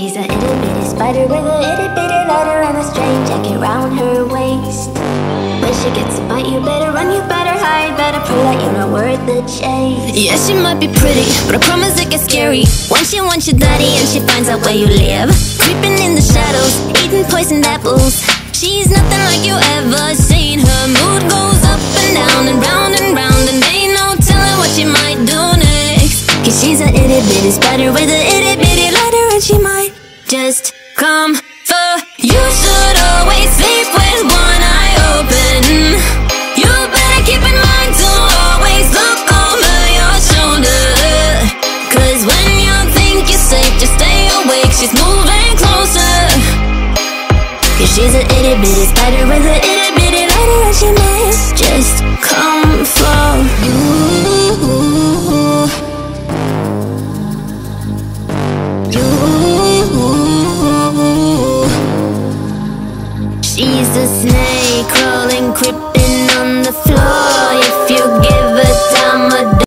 She's a itty bitty spider with a itty bitty ladder and a string jacket round her waist. When she gets a bite, you better run, you better hide, better prove that you're not worth the chase. Yeah, she might be pretty, but I promise it gets scary. Once you daddy and she finds out where you live, creeping in the shadows, eating poisoned apples. She's nothing like you ever seen. Her mood goes up and down and round and round, and they no telling what she might do next. Cause she's an itty bitty spider with an itty bitty ladder, and she might just come for you. You should always sleep with one eye open. You better keep in mind to always look over your shoulder. Cause when you think you're safe, just stay awake. She's moving closer. Cause she's an itty bitty spider with an itty bitty ladder, and she might just come for you. She's a snake crawling, creeping.